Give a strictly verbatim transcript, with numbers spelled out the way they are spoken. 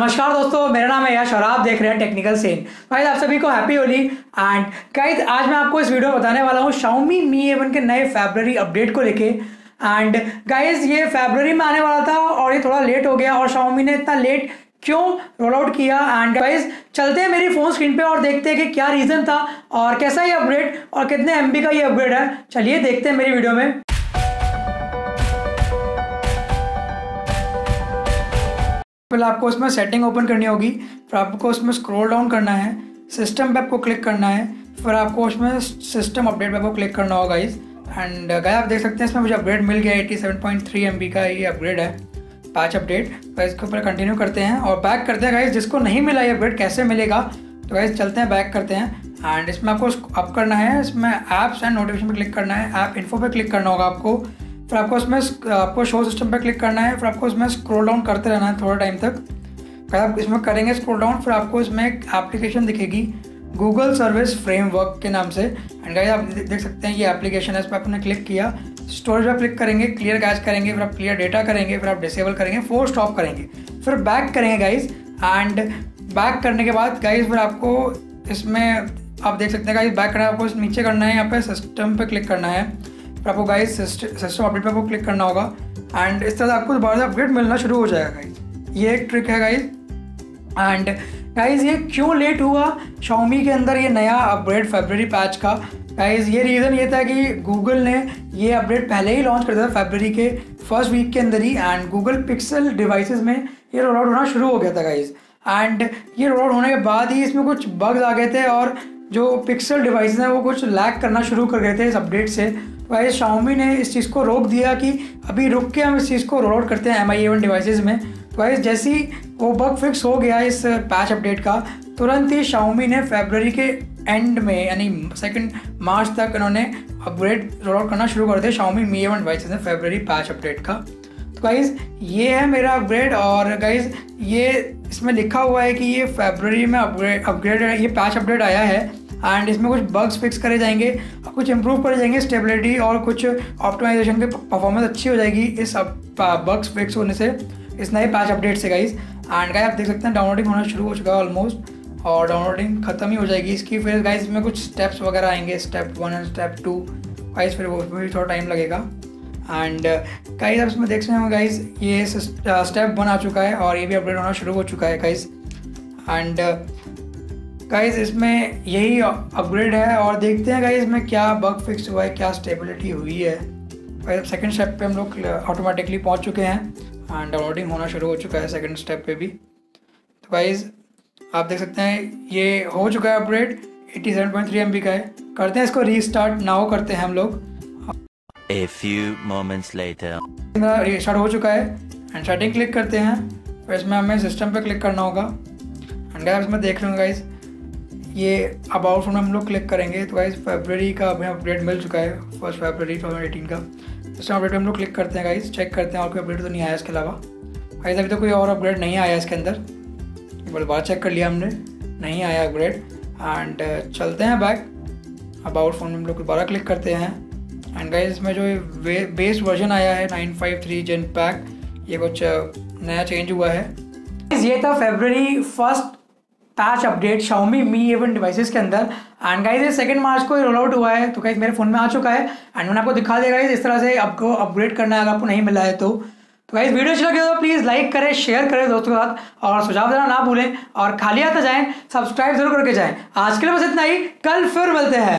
नमस्कार दोस्तों, मेरा नाम है यश और आप देख रहे हैं टेक्निकल सेन। गाइस आप सभी को हैप्पी होली। एंड गाइस आज मैं आपको इस वीडियो में बताने वाला हूँ Xiaomi Mi A वन के नए फरवरी अपडेट को लेके। एंड गाइस ये फरवरी में आने वाला था और ये थोड़ा लेट हो गया, और Xiaomi ने इतना लेट क्यों रोल आउट किया। एंड गाइस चलते हैं मेरी फ़ोन स्क्रीन पे और देखते हैं कि क्या रीज़न था और कैसा ये अपडेट और कितने एम बी का ये अपडेट है। चलिए देखते हैं मेरी वीडियो में। पहले आपको उसमें सेटिंग ओपन करनी होगी, फिर आपको उसमें स्क्रॉल डाउन करना है, सिस्टम पे आपको क्लिक करना है, फिर आपको उसमें सिस्टम अपडेट पे आपको क्लिक करना होगा गाइस। एंड गाइस आप देख सकते हैं इसमें मुझे अपडेट मिल गया, सत्तासी पॉइंट थ्री एमबी का ये अपडेट है, पैच अपडेट। तो इसके ऊपर कंटिन्यू करते हैं और बैक करते हैं गाइस। जिसको नहीं मिला ये अपडेट कैसे मिलेगा, तो गाइस चलते हैं बैक करते हैं। एंड इसमें आपको अप करना है, इसमें ऐप्स एंड नोटिफिकेशन पर क्लिक करना है, ऐप इन्फो पर क्लिक करना होगा आपको, फिर आपको उसमें आपको शो सिस्टम पर क्लिक करना है, फिर आपको उसमें स्क्रॉल डाउन करते रहना है थोड़ा टाइम तक। फिर आप इसमें करेंगे स्क्रॉल डाउन, फिर आपको इसमें एक एप्लीकेशन दिखेगी गूगल सर्विस फ्रेमवर्क के नाम से। एंड गाइस आप देख सकते हैं ये एप्लीकेशन है, इस पर आपने क्लिक किया, स्टोरेज पर क्लिक करेंगे, क्लियर कैश करेंगे, फिर आप क्लियर डेटा करेंगे, फिर आप डिसेबल करेंगे, फोर्स स्टॉप करेंगे, फिर बैक करेंगे गाइस। एंड बैक करने के बाद गाइस फिर आपको इसमें आप देख सकते हैं गाइस बैक करना है, आपको नीचे करना है, यहाँ पर सिस्टम पर क्लिक करना है, फिर आपको गाइस सिस्टम अपडेट पर आपको क्लिक करना होगा। एंड इस तरह आपको दोबारा अपडेट मिलना शुरू हो जाएगा गाइस। ये एक ट्रिक है गाइस। एंड गाइस ये क्यों लेट हुआ Xiaomi के अंदर ये नया अपडेट फरवरी पैच का, गाइस ये रीज़न ये था कि गूगल ने ये अपडेट पहले ही लॉन्च कर दिया था फरवरी के फर्स्ट वीक के अंदर ही। एंड गूगल पिक्सल डिवाइसेस में ये रोल आउट होना शुरू हो गया था गाइस। एंड ये रोल आउट होने के बाद ही इसमें कुछ बग्स आ गए थे और जो पिक्सल डिवाइस हैं वो कुछ लैग करना शुरू कर गए थे इस अपडेट से। गाइस Xiaomi ने इस चीज़ को रोक दिया कि अभी रुक के हम इस चीज़ को रोल आउट करते हैं Mi A वन डिवाइसेस में। तो गाइस जैसे ही वो बग फिक्स हो गया इस पैच अपडेट का, तुरंत ही Xiaomi ने फरवरी के एंड में यानी सेकंड मार्च तक इन्होंने अपडेट रोल आउट करना शुरू कर दिया Xiaomi Mi A one devices में फरवरी पैच अपडेट का। तो गाइस ये है मेरा अपग्रेड। और गाइस ये इसमें लिखा हुआ है कि ये फरवरी में अपग्रेड अपग्रेड ये पैच अपडेट आया है, एंड इसमें कुछ बग्स फिक्स करे जाएंगे, कुछ इम्प्रूव करे जाएंगे, स्टेबिलिटी और कुछ ऑप्टिमाइजेशन की परफॉर्मेंस अच्छी हो जाएगी इस बग्स फिक्स होने से, इस नए पैच अपडेट से गाइस। एंड गाइस आप देख सकते हैं डाउनलोडिंग होना शुरू हो चुका है ऑलमोस्ट, और डाउनलोडिंग खत्म ही हो जाएगी इसकी। फिर गाइस इसमें कुछ स्टेप्स वगैरह आएंगे, step one and step two guys, फिर वो भी थोड़ा टाइम लगेगा। एंड गाइस आप इसमें देख सकते हैं गाइस ये स्टेप वन आ चुका है और ये भी अपडेट होना शुरू हो चुका है गाइस। एंड गाइस इसमें यही अपग्रेड है और देखते हैं गाइस इसमें क्या बग फिक्स हुआ है, क्या स्टेबिलिटी हुई है। गाइस सेकंड स्टेप पे हम लोग ऑटोमेटिकली पहुंच चुके हैं एंड डाउनलोडिंग होना शुरू हो चुका है सेकंड स्टेप पे भी। तो गाइस आप देख सकते हैं ये हो चुका है अपग्रेड, सत्तासी पॉइंट थ्री एमबी का है। करते हैं इसको रीस्टार्ट नाउ करते हैं हम लोग। A few moments later restart हो चुका है एंड सेटिंग क्लिक करते हैं, तो इसमें हमें सिस्टम पे क्लिक करना होगा। एंड गाइस इसमें देख लेंगे गाइस ये अबाउट में हम लोग क्लिक करेंगे, तो गाइस फरवरी का हमें अपडेट मिल चुका है फर्स्ट फरवरी दो हज़ार अठारह का। सिस्टम अपडेट हम लोग क्लिक करते हैं गाइस, चेक करते हैं और कोई अपडेट तो नहीं आया इसके अलावा। गाइस अभी तो कोई और अपडेट नहीं आया इसके अंदर, एक बार चेक कर लिया हमने, नहीं आया अपडेट। एंड चलते हैं बैक, अबाउट फोन में हम लोग दोबारा क्लिक करते हैं। एंड गाइस इसमें जो बेस वर्जन आया है नाइन पॉइंट फाइव थ्री जेन पैक, ये कुछ नया चेंज हुआ है। ये था फरवरी first patch update Xiaomi Mi A one devices के अंदर। एंड गाइस ये सेकंड मार्च को रोल आउट हुआ है, तो गाइस मेरे फ़ोन में आ चुका है। एंड मैंने आपको दिखा दिया गाइस इस तरह से आपको अपग्रेड करना है अगर आपको नहीं मिला है तो। तो गाइस वीडियो अच्छी लगे तो प्लीज़ लाइक करें, शेयर करें दोस्तों के साथ, और सुझाव देना ना भूलें, और खाली हाथ जाएँ सब्सक्राइब जरूर करके जाएँ। आज के लिए बस इतना ही, कल फिर मिलते हैं।